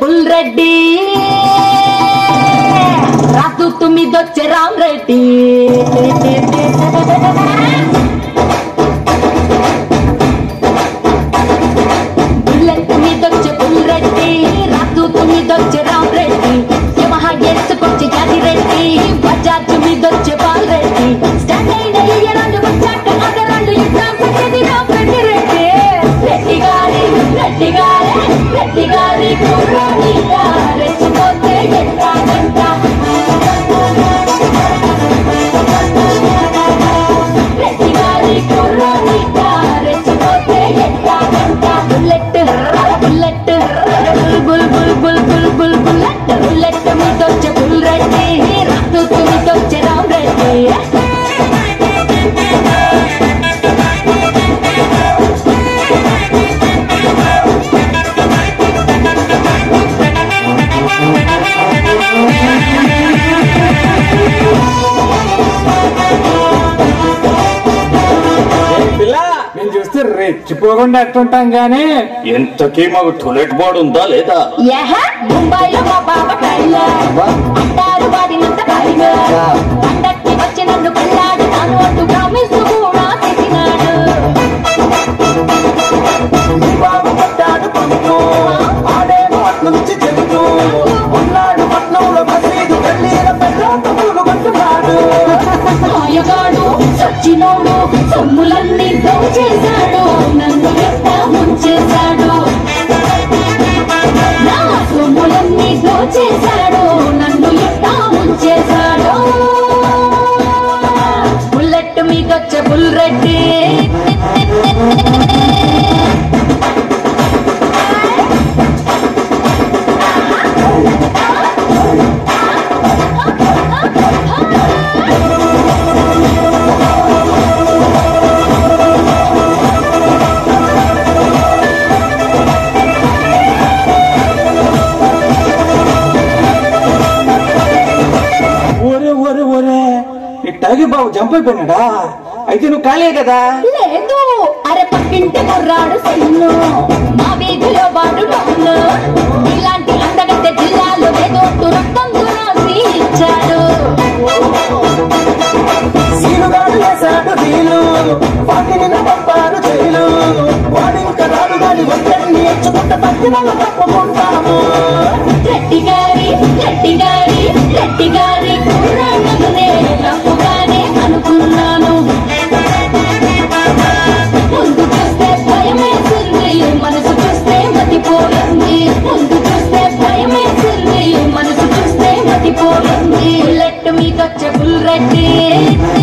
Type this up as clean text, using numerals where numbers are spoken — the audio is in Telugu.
Bulreddy, ratu tumhi docche Ram Reddy. రెచ్చిపోకుండా అట్టుంటాం గానీ ఎంతకీ మాకు టూలెట్ బోర్డు ఉందా లేదా? ముంబైలో మా బాబ టైలర్ అంటారు వాడినంత టైలర్ పండక్కి వచ్చి నన్ను పెళ్ళాడు తాను అంటూ ప్రామిస్ కూడా చేసినాడు. బాబు పట్టాడు పండు ఆడేమో అట్ల నుంచి చెబుతూ ఉన్నాడు పట్నంలో మసీదు పెళ్ళిన పెళ్ళతో పూలు కొట్టున్నాడు. ఆయగాడు సచ్చినోడు సొమ్ములన్నీ దోచేశాడు. BulReddy, తాగి బాబు జంప్ అయిపోయినాడా? అయితే నువ్వు కాలే కదా? లేదు, అరే పక్కింటి కుర్రాడు సెన్ను మా వీధిలో వాడు డౌను ఇలాంటి అందగత్తె జిల్లాలో ఏదో రక్తం రాసి ఇచ్చాడు. సీనుగాడు వేశాడు వీలు వాటి నిన్న పంపాడు జైలు వాడు ఇంకా రాదు దాని ఒక్కడిని ఎచ్చుకుంటే పక్కన తప్పకుంటాము. గట్టిగారి గట్టిగారి గట్టిగారి కుర్రాడునే నవ్వుగానే అనుకున్నాను. BulReddy.